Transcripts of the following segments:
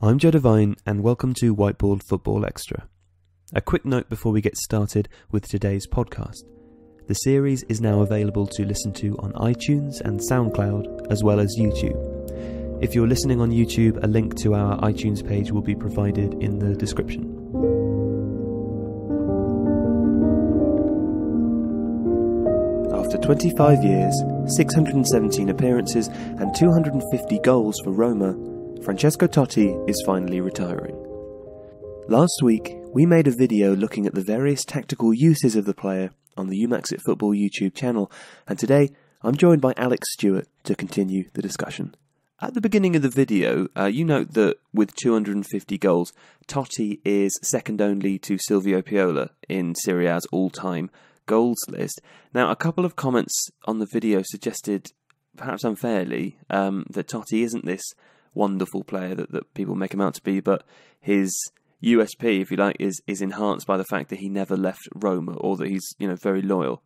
I'm Joe Devine and welcome to Whiteboard Football Extra. A quick note before we get started with today's podcast. The series is now available to listen to on iTunes and SoundCloud, as well as YouTube. If you're listening on YouTube, a link to our iTunes page will be provided in the description. After 25 years, 617 appearances and 250 goals for Roma, Francesco Totti is finally retiring. Last week, we made a video looking at the various tactical uses of the player on the uMAXit Football YouTube channel, and today I'm joined by Alex Stewart to continue the discussion. At the beginning of the video, you note that with 250 goals, Totti is second only to Silvio Piola in Serie A's all-time goals list. Now, a couple of comments on the video suggested, perhaps unfairly, that Totti isn't this wonderful player that people make him out to be, but his USP, if you like, is enhanced by the fact that he never left Roma, or that he's, you know, very loyal.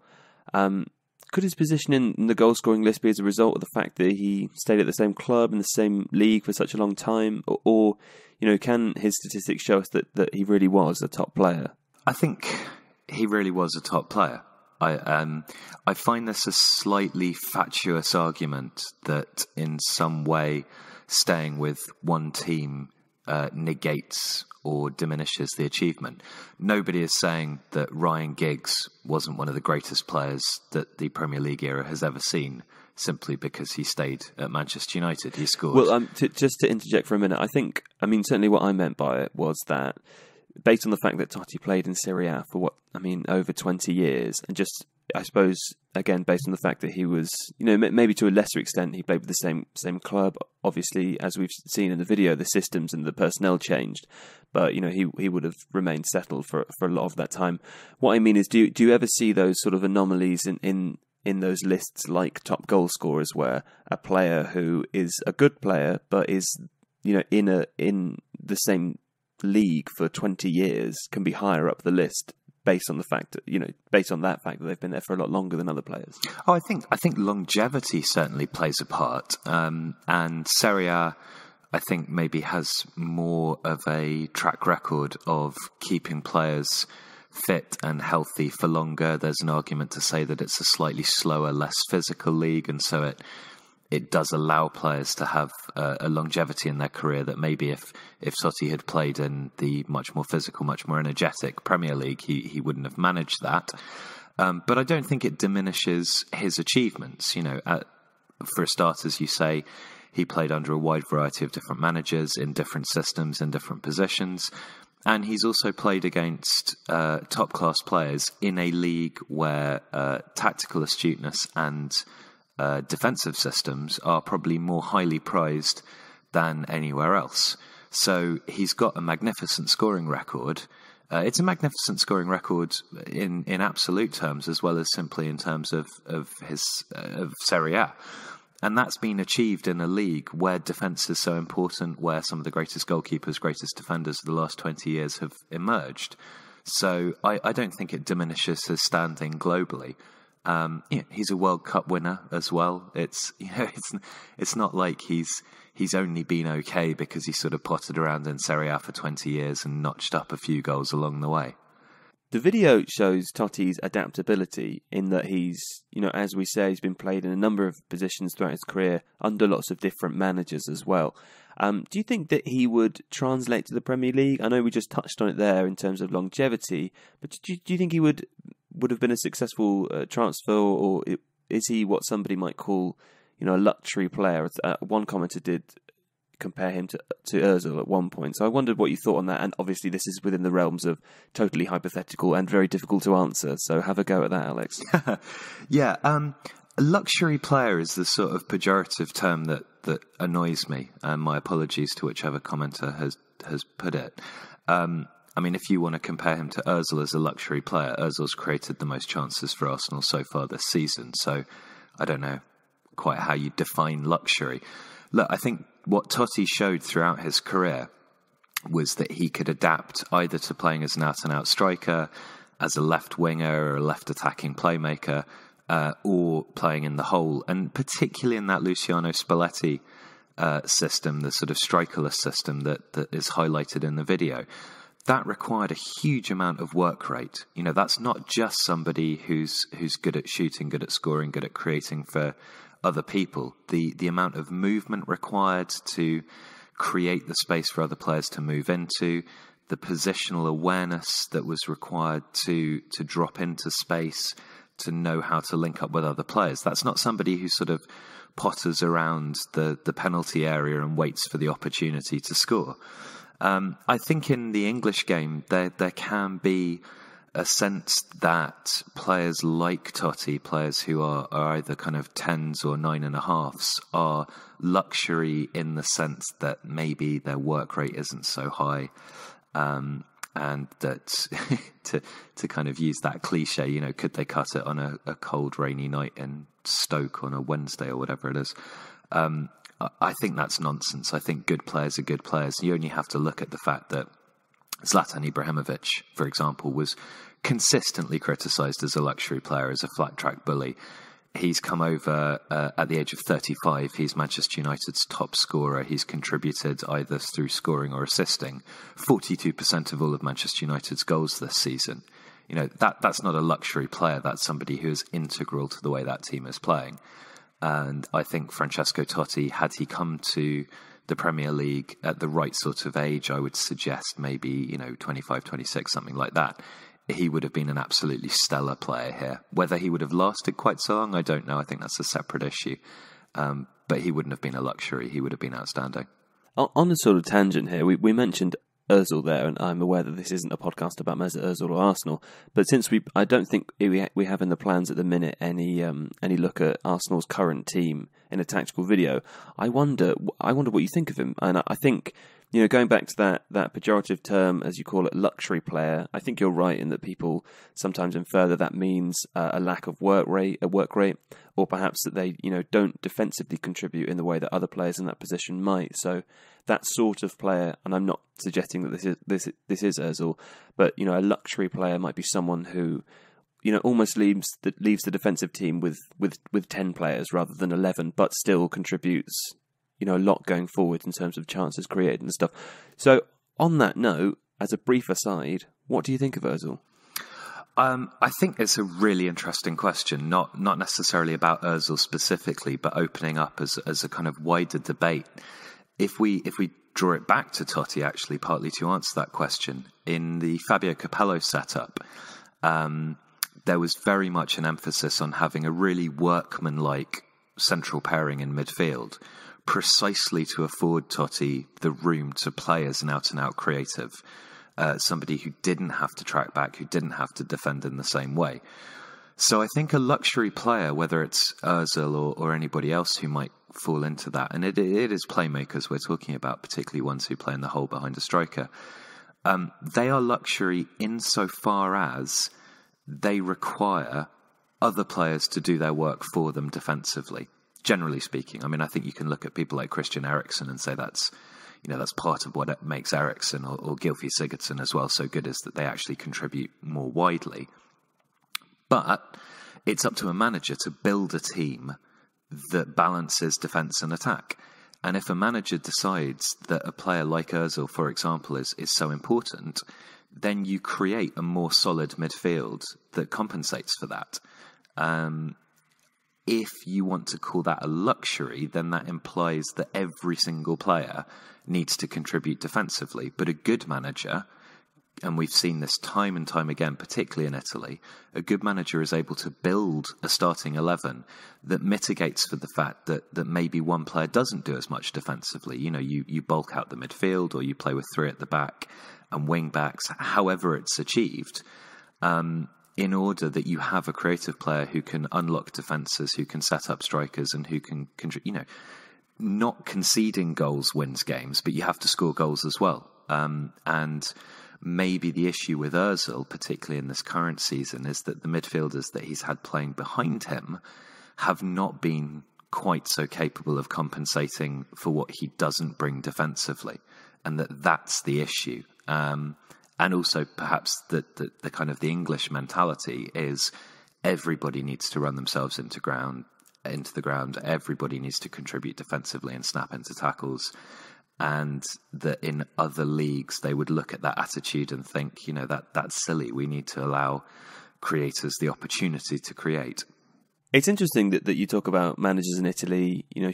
Could his position in the goal-scoring list be as a result of the fact that he stayed at the same club in the same league for such a long time, or you know, can his statistics show us that he really was a top player? I think he really was a top player. I find this a slightly fatuous argument that in some way staying with one team negates or diminishes the achievement. Nobody is saying that Ryan Giggs wasn't one of the greatest players that the Premier League era has ever seen, simply because he stayed at Manchester United. He scored. Well, just to interject for a minute, I mean, certainly what I meant by it was that based on the fact that Totti played in Serie A for over 20 years, and just, I suppose, again, based on the fact that he was, you know, maybe to a lesser extent, he played with the same club. Obviously, as we've seen in the video, the systems and the personnel changed, but you know, he would have remained settled for a lot of that time. What I mean is, do you ever see those sort of anomalies in those lists, like top goal scorers, where a player who is a good player but is, you know, in the same league for 20 years can be higher up the list? Based on the fact that, you know, based on that fact that they've been there for a lot longer than other players. Oh, I think longevity certainly plays a part, and Serie A, I think, maybe has more of a track record of keeping players fit and healthy for longer. There's an argument to say that it's a slightly slower, less physical league, and so it does allow players to have a longevity in their career that maybe if Totti had played in the much more physical, much more energetic Premier League, he wouldn't have managed that. But I don't think it diminishes his achievements. You know, for a start, as you say, he played under a wide variety of different managers in different systems, in different positions. And he's also played against top-class players in a league where tactical astuteness and defensive systems are probably more highly prized than anywhere else. So he's got a magnificent scoring record. It's a magnificent scoring record in absolute terms, as well as simply in terms of Serie A. And that's been achieved in a league where defence is so important, where some of the greatest goalkeepers, greatest defenders of the last 20 years have emerged. So I don't think it diminishes his standing globally. Yeah, he's a World Cup winner as well. It's not like he's only been okay because he sort of potted around in Serie A for 20 years and notched up a few goals along the way. The video shows Totti's adaptability in that he's, you know, as we say, he's been played in a number of positions throughout his career under lots of different managers as well. Do you think that he would translate to the Premier League? I know we just touched on it there in terms of longevity, but do you think he would have been a successful transfer, or is he what somebody might call, you know, a luxury player? One commenter did compare him to Ozil at one point, so I wondered what you thought on that. And obviously, this is within the realms of totally hypothetical and very difficult to answer. So have a go at that, Alex. Yeah, a luxury player is the sort of pejorative term that annoys me, and my apologies to whichever commenter has put it. I mean, if you want to compare him to Ozil as a luxury player, Ozil's created the most chances for Arsenal so far this season. So I don't know quite how you define luxury. Look, I think what Totti showed throughout his career was that he could adapt either to playing as an out-and-out striker, as a left winger or a left-attacking playmaker, or playing in the hole. And particularly in that Luciano Spalletti system, the sort of strikerless system that is highlighted in the video, that required a huge amount of work rate. You know, that's not just somebody who's good at shooting, good at scoring, good at creating for other people. The amount of movement required to create the space for other players to move into, the positional awareness that was required to drop into space, to know how to link up with other players. That's not somebody who sort of potters around the penalty area and waits for the opportunity to score. I think in the English game, there can be a sense that players like Totti, players who are either kind of 10s or 9.5s, are luxury in the sense that maybe their work rate isn't so high. And that to kind of use that cliche, you know, could they cut it on a cold, rainy night in Stoke on a Wednesday or whatever it is? I think that's nonsense. I think good players are good players. You only have to look at the fact that Zlatan Ibrahimovic, for example, was consistently criticised as a luxury player, as a flat-track bully. He's come over at the age of 35. He's Manchester United's top scorer. He's contributed either through scoring or assisting 42% of all of Manchester United's goals this season. You know, that's not a luxury player. That's somebody who is integral to the way that team is playing. And I think Francesco Totti, had he come to the Premier League at the right sort of age, I would suggest maybe, you know, 25, 26, something like that, he would have been an absolutely stellar player here. Whether he would have lasted quite so long, I don't know. I think that's a separate issue. But he wouldn't have been a luxury. He would have been outstanding. On a sort of tangent here, we mentioned Ozil there, and I'm aware that this isn't a podcast about Mesut Ozil or Arsenal, but since I don't think we have in the plans at the minute any look at Arsenal's current team in a tactical video, I wonder what you think of him. And I think, you know, going back to that pejorative term, as you call it, luxury player, I think you're right in that people sometimes infer that means a lack of work rate, or perhaps that they, you know, don't defensively contribute in the way that other players in that position might. So that sort of player, and I'm not suggesting that this is Ozil, but, you know, a luxury player might be someone who, you know, almost leaves the defensive team with 10 players rather than 11, but still contributes, you know, a lot going forward in terms of chances created and stuff. So on that note, as a brief aside, what do you think of Ozil? I think it's a really interesting question, not necessarily about Ozil specifically, but opening up as a kind of wider debate. If we draw it back to Totti, actually, partly to answer that question, in the Fabio Capello setup, there was very much an emphasis on having a really workmanlike central pairing in midfield, precisely to afford Totti the room to play as an out-and-out creative, somebody who didn't have to track back, who didn't have to defend in the same way. So I think a luxury player, whether it's Ozil or anybody else who might fall into that, and it is playmakers we're talking about, particularly ones who play in the hole behind a striker, they are luxury insofar as they require other players to do their work for them defensively, generally speaking. I mean, I think you can look at people like Christian Eriksen and say that's part of what makes Eriksen or Gylfi Sigurdsson as well so good, is that they actually contribute more widely. But it's up to a manager to build a team that balances defence and attack. And if a manager decides that a player like Ozil, for example, is so important, then you create a more solid midfield that compensates for that. If you want to call that a luxury, then that implies that every single player needs to contribute defensively. But a good manager, and we've seen this time and time again, particularly in Italy, a good manager is able to build a starting 11 that mitigates for the fact that maybe one player doesn't do as much defensively. You know, you bulk out the midfield, or you play with 3 at the back and wing backs, however it's achieved, in order that you have a creative player who can unlock defences, who can set up strikers, and who can, you know, not conceding goals wins games, but you have to score goals as well. And maybe the issue with Ozil, particularly in this current season, is that the midfielders that he's had playing behind him have not been quite so capable of compensating for what he doesn't bring defensively, and that's the issue. And also perhaps the kind of the English mentality is everybody needs to run themselves into ground. into the ground. Everybody needs to contribute defensively and snap into tackles. And that in other leagues, they would look at that attitude and think, you know, that's silly. We need to allow creators the opportunity to create. It's interesting that you talk about managers in Italy, you know,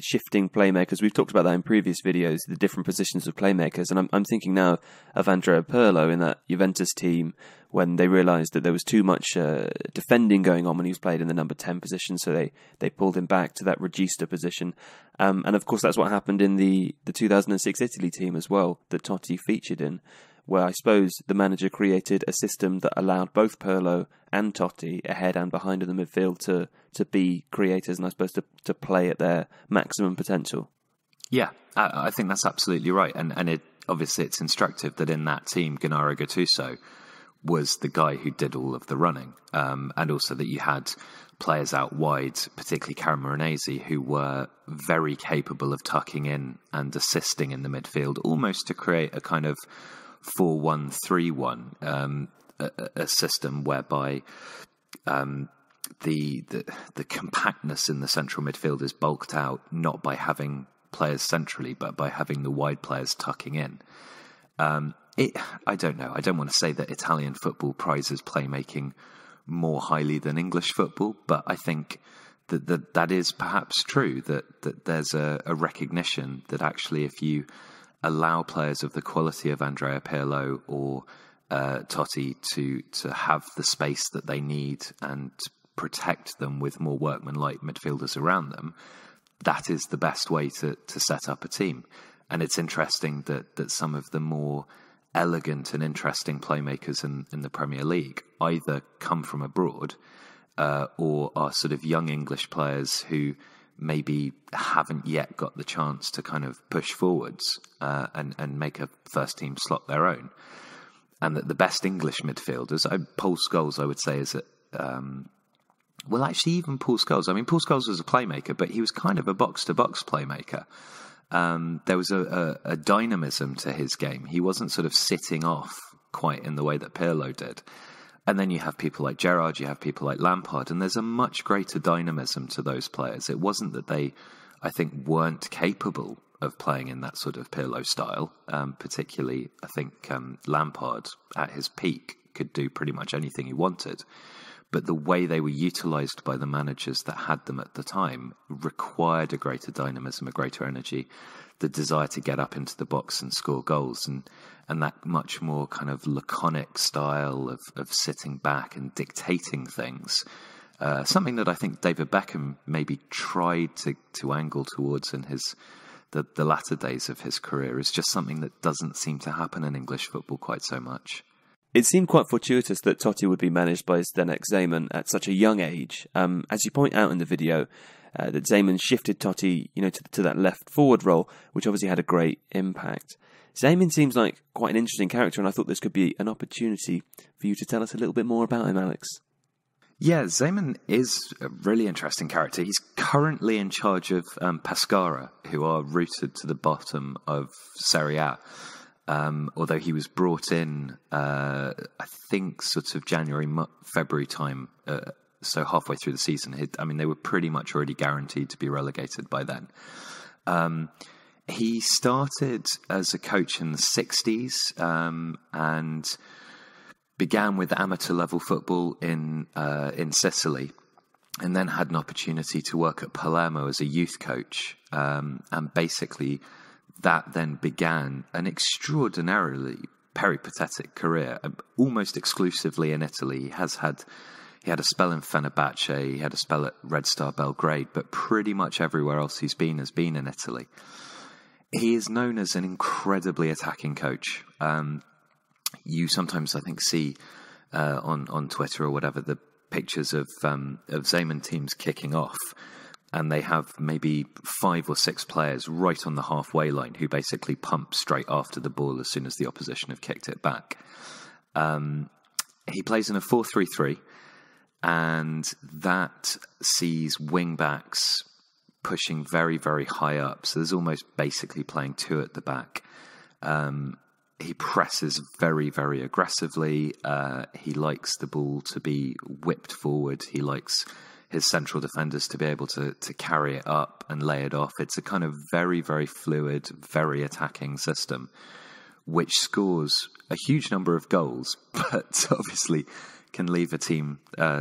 shifting playmakers. We've talked about that in previous videos, the different positions of playmakers. And I'm thinking now of Andrea Pirlo in that Juventus team when they realised that there was too much defending going on when he was played in the number 10 position. So they pulled him back to that regista position. And of course, that's what happened in the 2006 Italy team as well, that Totti featured in, where I suppose the manager created a system that allowed both Pirlo and Totti ahead and behind in the midfield to be creators and I suppose to play at their maximum potential. Yeah, I think that's absolutely right. And it obviously it's instructive that in that team, Gennaro Gattuso was the guy who did all of the running. And also that you had players out wide, particularly Camoranesi, who were very capable of tucking in and assisting in the midfield, almost to create a kind of 4-1-3-1, a system whereby the compactness in the central midfield is bulked out not by having players centrally, but by having the wide players tucking in. I don't know. I don't want to say that Italian football prizes playmaking more highly than English football, but I think that is perhaps true. That there's a recognition that actually, if you allow players of the quality of Andrea Pirlo or Totti to have the space that they need and protect them with more workmanlike midfielders around them, that is the best way to set up a team. And it's interesting that some of the more elegant and interesting playmakers in the Premier League either come from abroad or are sort of young English players who maybe haven't yet got the chance to kind of push forwards and make a first team slot their own. And that the best English midfielders, Paul Scholes, I would say, is well, actually, even Paul Scholes. I mean, Paul Scholes was a playmaker, but he was kind of a box-to-box playmaker. There was a dynamism to his game. He wasn't sort of sitting off quite in the way that Pirlo did. And then you have people like Gerrard, you have people like Lampard, and there's a much greater dynamism to those players. It wasn't that they, I think, weren't capable of playing in that sort of Pirlo style. Particularly, I think Lampard at his peak could do pretty much anything he wanted. But the way they were utilised by the managers that had them at the time required a greater dynamism, a greater energy, the desire to get up into the box and score goals, and that much more kind of laconic style of sitting back and dictating things. Something that I think David Beckham maybe tried to angle towards in the latter days of his career is just something that doesn't seem to happen in English football quite so much. It seemed quite fortuitous that Totti would be managed by Zdenek Zeman at such a young age. As you point out in the video, that Zeman shifted Totti, you know, to that left forward role, which obviously had a great impact. Zeman seems like quite an interesting character, and I thought this could be an opportunity for you to tell us a little bit more about him, Alex. Yeah, Zeman is a really interesting character. He's currently in charge of Pescara, who are rooted to the bottom of Serie A. Although he was brought in, I think, sort of January, February time, so halfway through the season. I mean, they were pretty much already guaranteed to be relegated by then. He started as a coach in the 60s and began with amateur level football in Sicily, and then had an opportunity to work at Palermo as a youth coach, and basically that then began an extraordinarily peripatetic career, almost exclusively in Italy. He had a spell in Fenerbahce, he had a spell at Red Star Belgrade, but pretty much everywhere else he's been has been in Italy. He is known as an incredibly attacking coach. You sometimes, I think, see on Twitter or whatever the pictures of Zeman teams kicking off, and they have maybe 5 or 6 players right on the halfway line who basically pump straight after the ball as soon as the opposition have kicked it back. He plays in a 4-3-3, and that sees wing-backs pushing very, very high up. So there's almost basically playing 2 at the back. He presses very, very aggressively. He likes the ball to be whipped forward. He likes his central defenders to be able to carry it up and lay it off. It's a kind of very, very fluid, very attacking system, which scores a huge number of goals, but obviously can leave a team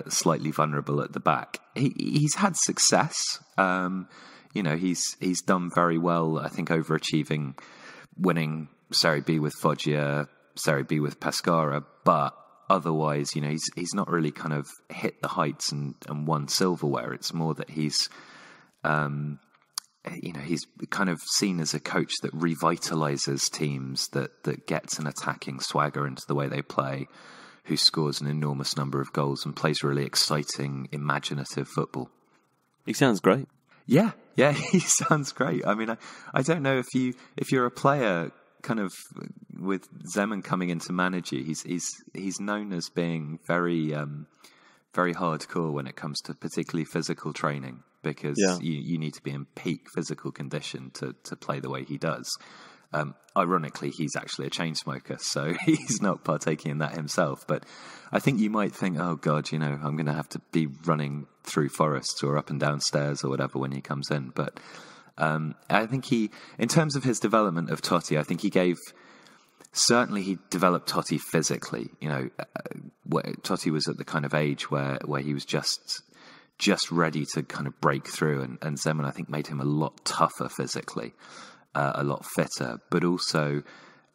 slightly vulnerable at the back. He's had success. You know, he's done very well, I think, overachieving, winning Serie B with Foggia, Serie B with Pescara, but otherwise, you know, he's not really kind of hit the heights and won silverware. It's more that he's, you know, he's kind of seen as a coach that revitalizes teams, that gets an attacking swagger into the way they play, who scores an enormous number of goals and plays really exciting, imaginative football. He sounds great. Yeah, he sounds great. I mean, I don't know if you're a player. Kind of with Zeman coming in to manage you, he's known as being very very hardcore when it comes to particularly physical training, because you need to be in peak physical condition to play the way he does. Ironically, he's actually a chain smoker, so he's not partaking in that himself. But I think you might think, oh God, you know, I'm going to have to be running through forests or up and down stairs or whatever when he comes in, but. I think he, in terms of his development of Totti, I think he gave, certainly he developed Totti physically. You know, Totti was at the kind of age where he was just ready to kind of break through. And Zeman, I think, made him a lot tougher physically, a lot fitter, but also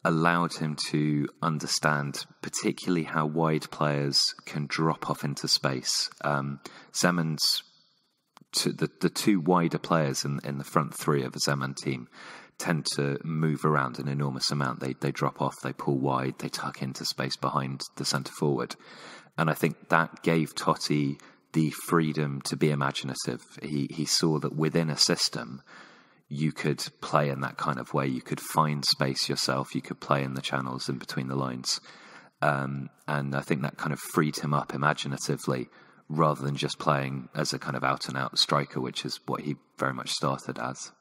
allowed him to understand particularly how wide players can drop off into space. Zeman's... to the two wider players in the front three of a Zeman team tend to move around an enormous amount. They drop off, they pull wide, they tuck into space behind the centre forward. And I think that gave Totti the freedom to be imaginative. He saw that within a system, you could play in that kind of way. You could find space yourself. You could play in the channels and between the lines. And I think that kind of freed him up imaginatively, rather than just playing as a kind of out-and-out striker, which is what he very much started as.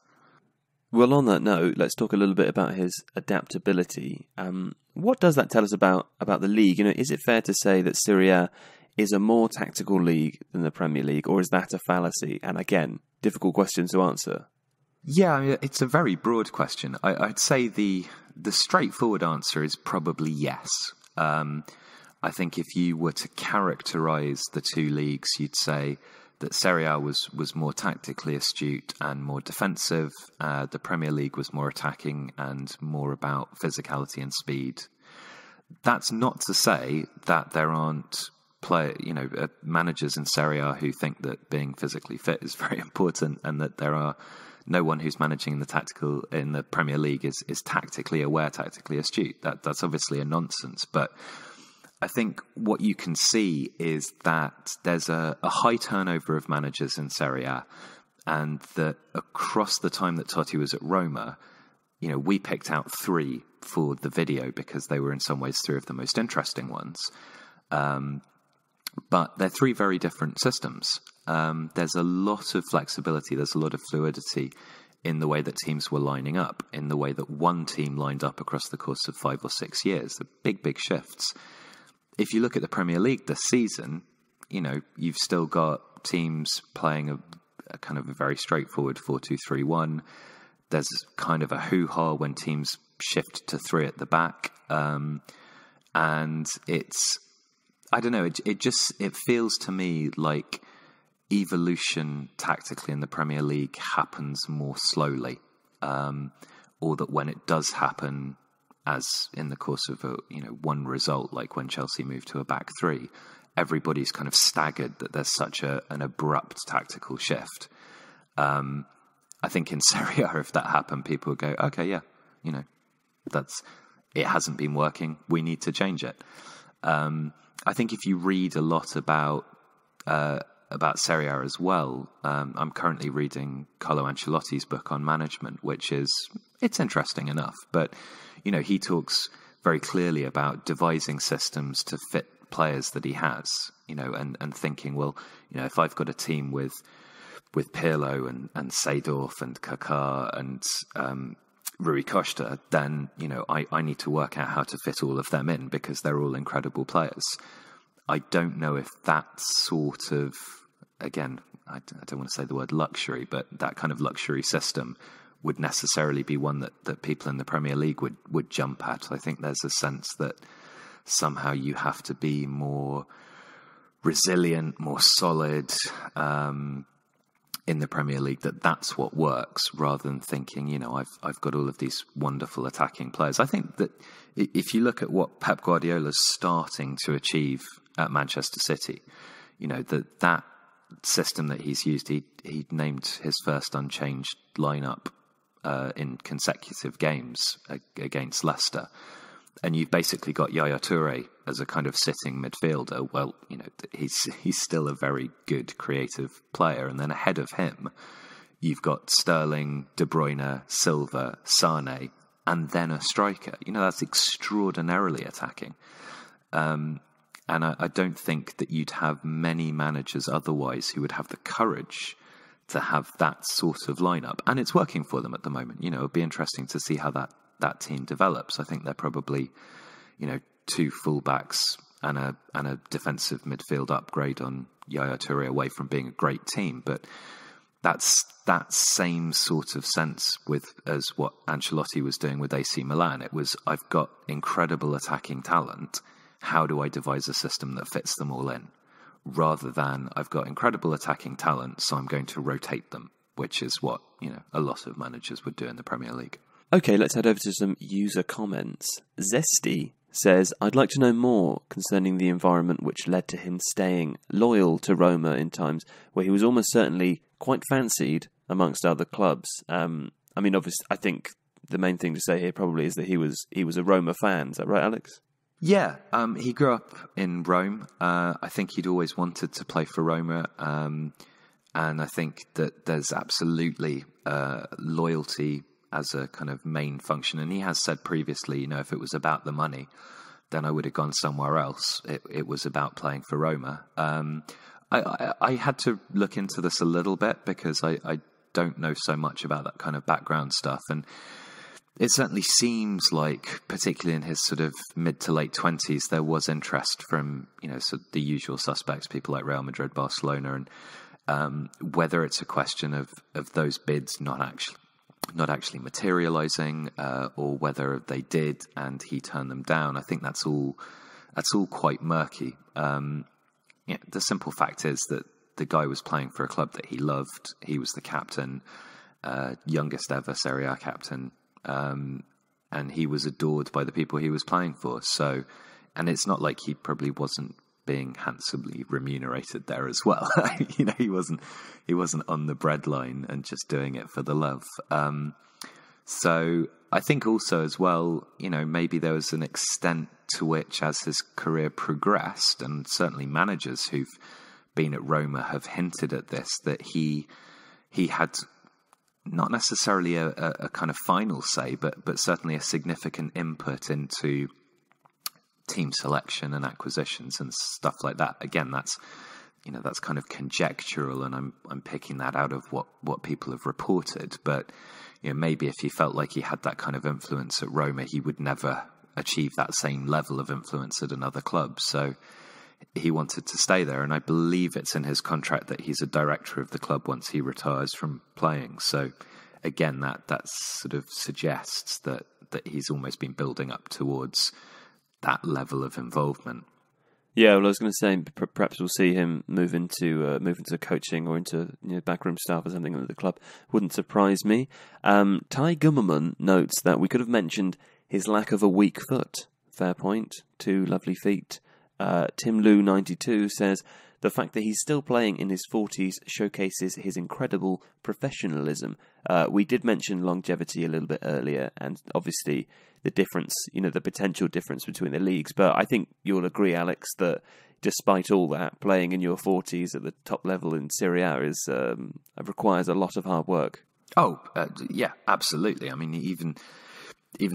Well, on that note, let's talk a little bit about his adaptability. What does that tell us about the league? You know, is it fair to say that Serie A is a more tactical league than the Premier League, or is that a fallacy? And again, difficult question to answer. Yeah, I mean, it's a very broad question. I'd say the straightforward answer is probably yes. I think if you were to characterise the two leagues, you'd say that Serie A was more tactically astute and more defensive. The Premier League was more attacking and more about physicality and speed. That's not to say that there aren't managers in Serie A who think that being physically fit is very important, and that there are no one who's managing in the Premier League is tactically aware, tactically astute. That's obviously a nonsense, but I think what you can see is that there's a high turnover of managers in Serie A, and that across the time that Totti was at Roma, you know, we picked out three for the video because they were in some ways three of the most interesting ones. But they're three very different systems. There's a lot of flexibility. There's a lot of fluidity in the way that teams were lining up, in the way that one team lined up across the course of 5 or 6 years. The big, big shifts. If you look at the Premier League this season, you know, you've still got teams playing a kind of a very straightforward 4-2-3-1. There's kind of a hoo-ha when teams shift to three at the back. And it's, I don't know, it feels to me like evolution tactically in the Premier League happens more slowly. Or that when it does happen, as in the course of one result, like when Chelsea moved to a back three, everybody's kind of staggered that there's such an abrupt tactical shift. I think in Serie A, if that happened, people would go, okay, yeah, you know, it hasn't been working. We need to change it. I think if you read a lot about Serie A as well, I'm currently reading Carlo Ancelotti's book on management, which it's interesting enough, but you know, he talks very clearly about devising systems to fit players that he has, you know, and thinking, well, you know, if I've got a team with Pirlo and Seedorf and Kaká and Rui Costa, then, you know, I need to work out how to fit all of them in because they're all incredible players. I don't know if that sort of again, I don't want to say the word luxury, but that kind of luxury system would necessarily be one that, people in the Premier League would jump at. I think there's a sense that somehow you have to be more resilient, more solid in the Premier League, that's what works, rather than thinking, you know, I've got all of these wonderful attacking players. I think that if you look at what Pep Guardiola's starting to achieve at Manchester City, you know, that system that he's used, he named his first unchanged lineup in consecutive games against Leicester, and you've basically got Yaya Toure as a kind of sitting midfielder. Well, you know, he's still a very good creative player, and then ahead of him you've got Sterling, De Bruyne, Silva, Sane, and then a striker. You know, that's extraordinarily attacking. And I don't think that you'd have many managers otherwise who would have the courage to have that sort of lineup. And it's working for them at the moment. You know, it'd be interesting to see how that team develops. I think they're probably, you know, 2 fullbacks and a defensive midfield upgrade on Yaya Toure away from being a great team. But that's that same sort of sense as what Ancelotti was doing with AC Milan. It was, I've got incredible attacking talent. How do I devise a system that fits them all in? Rather than, I've got incredible attacking talent, so I'm going to rotate them, which is what, you know, a lot of managers would do in the Premier League. Okay, let's head over to some user comments. Zesty says, I'd like to know more concerning the environment which led to him staying loyal to Roma in times where he was almost certainly quite fancied amongst other clubs. I mean, obviously, I think the main thing to say here probably is that he was a Roma fan. Is that right, Alex? Yeah, he grew up in Rome. I think he'd always wanted to play for Roma. And I think that there's absolutely loyalty as a kind of main function. And he has said previously, you know, if it was about the money, then I would have gone somewhere else. It was about playing for Roma. I had to look into this a little bit because I don't know so much about that kind of background stuff. And it certainly seems like, particularly in his sort of mid to late 20s, there was interest from, you know, sort of the usual suspects, people like Real Madrid, Barcelona, and whether it's a question of those bids not actually materializing, or whether they did and he turned them down. I think that's all quite murky. Yeah, the simple fact is that the guy was playing for a club that he loved. He was the captain, youngest ever Serie A captain. And he was adored by the people he was playing for. So, and it's not like he probably wasn't being handsomely remunerated there as well. You know, he wasn't on the breadline and just doing it for the love. So I think also as well, you know, maybe there was an extent to which as his career progressed, and certainly managers who've been at Roma have hinted at this, that he had not necessarily a kind of final say, but certainly a significant input into team selection and acquisitions and stuff like that. Again, that's, you know, that's kind of conjectural, and I'm picking that out of what people have reported. But, you know, maybe if he felt like he had that kind of influence at Roma, he would never achieve that same level of influence at another club. So he wanted to stay there, and I believe it's in his contract that he's a director of the club once he retires from playing. So again, that sort of suggests that he's almost been building up towards that level of involvement. Yeah, well, I was going to say perhaps we'll see him move into coaching or into, you know, backroom staff or something at the club. Wouldn't surprise me. Ty Gummerman notes that we could have mentioned his lack of a weak foot. Fair point. 2 lovely feet. Tim Lou 92 says, the fact that he's still playing in his 40s showcases his incredible professionalism. We did mention longevity a little bit earlier, and obviously the difference, you know, the potential difference between the leagues. But I think you'll agree, Alex, that despite all that, playing in your 40s at the top level in Serie A is requires a lot of hard work. Oh, yeah, absolutely. I mean, even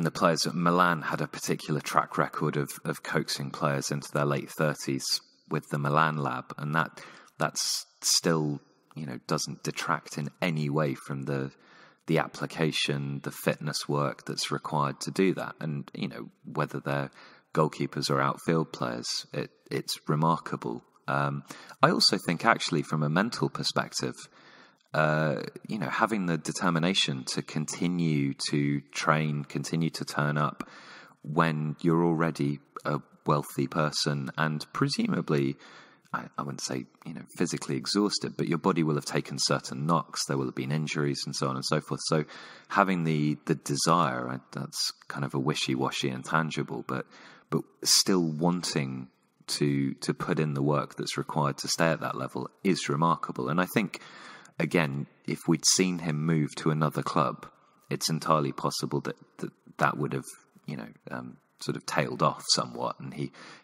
the players at Milan had a particular track record of coaxing players into their late 30s with the Milan lab, and that's still, you know, doesn't detract in any way from the application, the fitness work that's required to do that. And, you know, whether they're goalkeepers or outfield players, it's remarkable I also think, actually, from a mental perspective, you know, having the determination to continue to train, continue to turn up when you're already a wealthy person and presumably, I wouldn't say, you know, physically exhausted, but your body will have taken certain knocks, there will have been injuries and so on and so forth. So having the desire, that's kind of a wishy-washy and tangible, but still wanting to put in the work that's required to stay at that level is remarkable. And I think, again, if we'd seen him move to another club, it's entirely possible that that would have, you know, sort of tailed off somewhat, and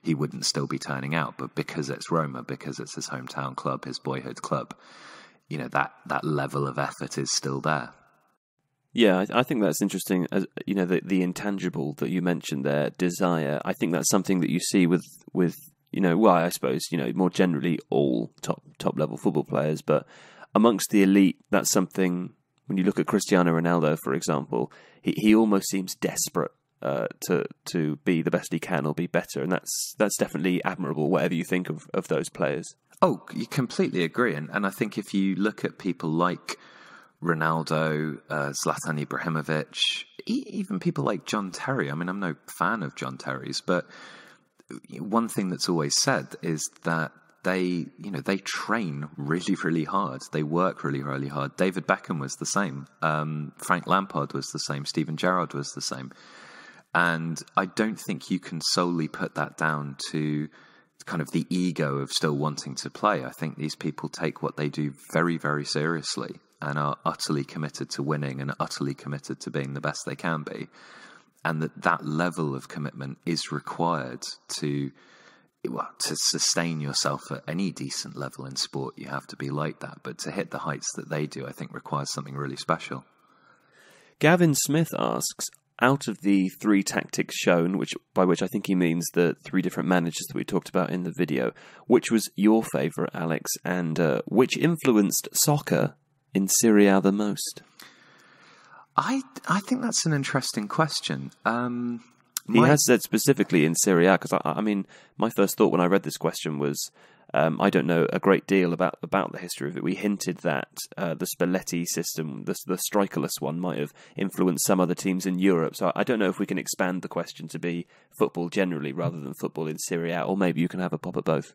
he wouldn't still be turning out. But because it's Roma, because it's his hometown club, his boyhood club, you know, that level of effort is still there. Yeah, I think that's interesting. You know, the intangible that you mentioned there, desire. I think that's something that you see with you know, well, I suppose, you know, more generally all top level football players, but amongst the elite, that's something. When you look at Cristiano Ronaldo, for example, he almost seems desperate to be the best he can or be better, and that's definitely admirable. Whatever you think of those players. Oh, you completely agree, and I think if you look at people like Ronaldo, Zlatan Ibrahimovic, even people like John Terry. I mean, I'm no fan of John Terry's, but one thing that's always said is that they train really, really hard. They work really, really hard. David Beckham was the same. Frank Lampard was the same. Steven Gerrard was the same. And I don't think you can solely put that down to kind of the ego of still wanting to play. I think these people take what they do very, very seriously and are utterly committed to winning and utterly committed to being the best they can be. And that level of commitment is required to sustain yourself at any decent level in sport. You have to be like that, but to hit the heights that they do, I think requires something really special. Gavin Smith asks, out of the three tactics shown, by which I think he means the three different managers that we talked about in the video, which was your favourite, Alex, and which influenced soccer in Serie A the most? I think that's an interesting question. He has said specifically in Serie A, because I mean, my first thought when I read this question was, I don't know a great deal about the history of it. We hinted that the Spalletti system, the strikerless one, might have influenced some other teams in Europe. So I don't know if we can expand the question to be football generally rather than football in Serie A, or maybe you can have a pop at both.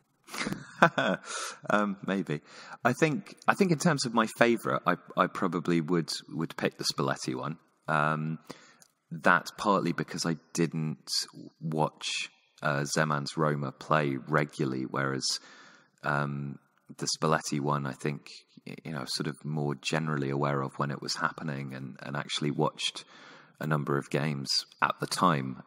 Maybe. I think in terms of my favourite, I probably would pick the Spalletti one. That's partly because I didn't watch Zeman's Roma play regularly, whereas the Spalletti one, I think, you know, sort of more generally aware of when it was happening and actually watched a number of games at the time.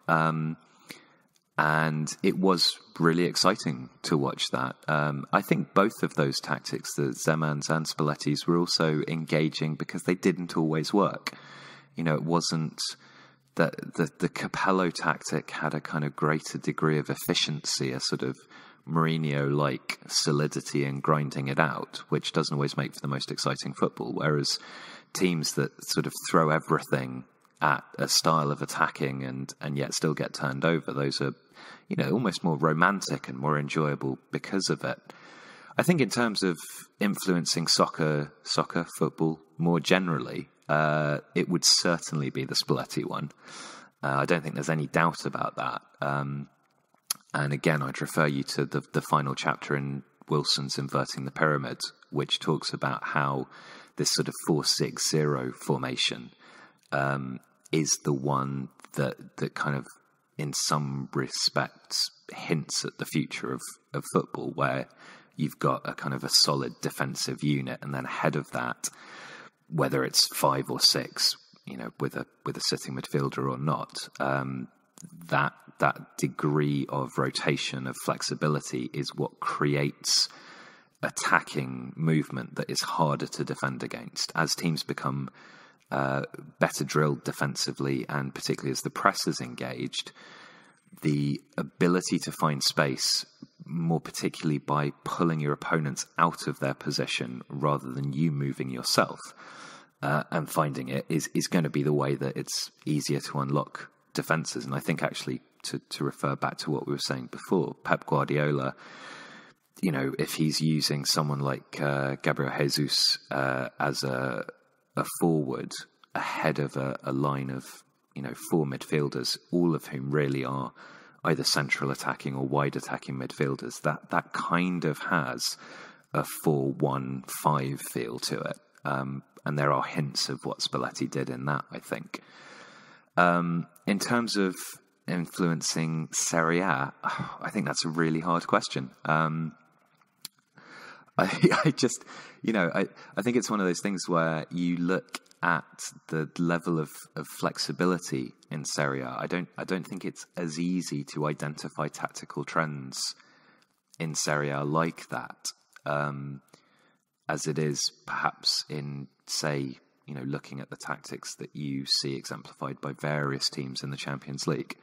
And it was really exciting to watch that. I think both of those tactics, the Zeman's and Spalletti's, were also engaging because they didn't always work. You know, it wasn't that the Capello tactic had a kind of greater degree of efficiency, a sort of Mourinho-like solidity and grinding it out, which doesn't always make for the most exciting football. Whereas teams that sort of throw everything at a style of attacking and yet still get turned over, those are, you know, almost more romantic and more enjoyable because of it. I think in terms of influencing soccer, football more generally, it would certainly be the Spalletti one. I don't think there's any doubt about that. And again, I'd refer you to the final chapter in Wilson's Inverting the Pyramid, which talks about how this sort of 4-6-0 formation is the one that kind of, in some respects, hints at the future of football, where you've got a kind of a solid defensive unit, and then ahead of that, whether it's 5 or 6, you know, with a sitting midfielder or not, that degree of rotation, of flexibility, is what creates attacking movement that is harder to defend against. As teams become better drilled defensively, and particularly as the press is engaged, the ability to find space, more particularly by pulling your opponents out of their position rather than you moving yourself and finding it, is going to be the way that it's easier to unlock defenses. And I think, actually, to refer back to what we were saying before, Pep Guardiola, you know, if he's using someone like Gabriel Jesus as a forward ahead of a line of, you know, four midfielders, all of whom really are either central attacking or wide attacking midfielders, that kind of has a 4-1-5 feel to it. And there are hints of what Spalletti did in that, I think. In terms of influencing Serie A, I think that's a really hard question. I just, you know, I think it's one of those things where you look at the level of flexibility in Serie A. I don't think it's as easy to identify tactical trends in Serie A like that as it is perhaps in, say, you know, looking at the tactics that you see exemplified by various teams in the Champions League,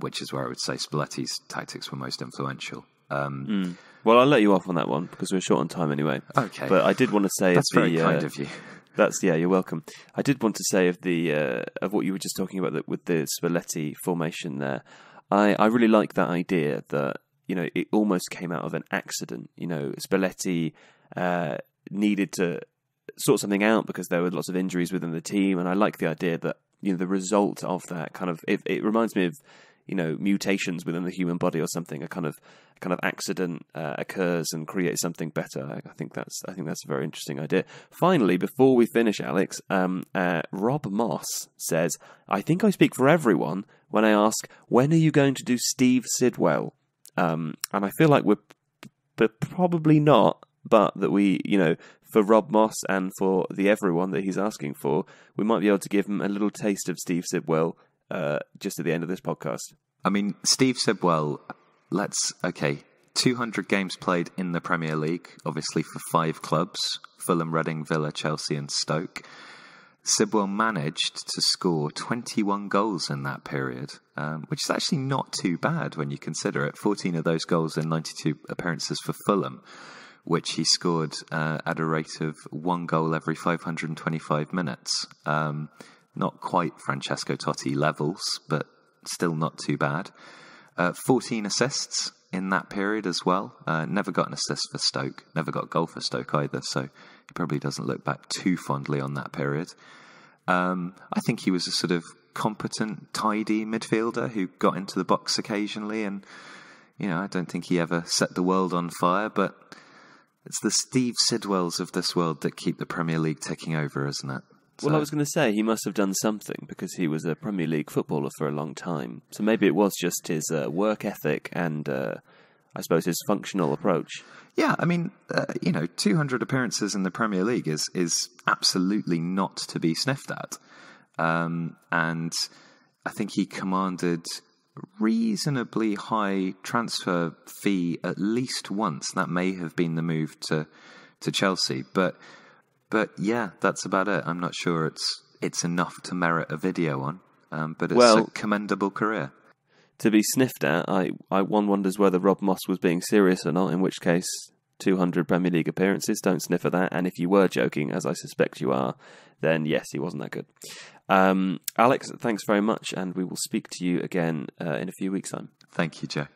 which is where I would say Spalletti's tactics were most influential. Well, I'll let you off on that one because we're short on time anyway. Okay. But I did want to say... That's very kind of you. That's, yeah, you're welcome. I did want to say of what you were just talking about with the Spalletti formation there, I really like that idea that, you know, it almost came out of an accident. You know, Spalletti needed to sort something out because there were lots of injuries within the team, and I like the idea that, you know, the result of that kind of it reminds me of, you know, mutations within the human body or something. A kind of accident occurs and creates something better. I think that's a very interesting idea. Finally, before we finish, Alex, Rob Moss says, "I think I speak for everyone when I ask, when are you going to do Steve Sidwell?" And I feel like we're probably not, but that we, you know, for Rob Moss and for the everyone that he's asking for, we might be able to give him a little taste of Steve Sidwell just at the end of this podcast. I mean, Steve Sidwell, let's, okay, 200 games played in the Premier League, obviously for 5 clubs, Fulham, Reading, Villa, Chelsea and Stoke. Sidwell managed to score 21 goals in that period, which is actually not too bad when you consider it. 14 of those goals in 92 appearances for Fulham, which he scored at a rate of 1 goal every 525 minutes. Not quite Francesco Totti levels, but still not too bad. 14 assists in that period as well. Never got an assist for Stoke. Never got a goal for Stoke either, so he probably doesn't look back too fondly on that period. I think he was a sort of competent, tidy midfielder who got into the box occasionally, and, you know, I don't think he ever set the world on fire, but it's the Steve Sidwells of this world that keep the Premier League ticking over, isn't it? So. Well, I was going to say he must have done something because he was a Premier League footballer for a long time. So maybe it was just his work ethic and, I suppose, his functional approach. Yeah, I mean, you know, 200 appearances in the Premier League is absolutely not to be sniffed at. And I think he commanded reasonably high transfer fee at least once. That may have been the move to Chelsea, but yeah, that's about it. I'm not sure it's enough to merit a video on, but it's a commendable career. To be sniffed at, one wonders whether Rob Moss was being serious or not, in which case 200 Premier League appearances, don't sniff at that. And if you were joking, as I suspect you are, then yes, he wasn't that good. Alex, thanks very much, and we will speak to you again in a few weeks' time. Thank you, Joe.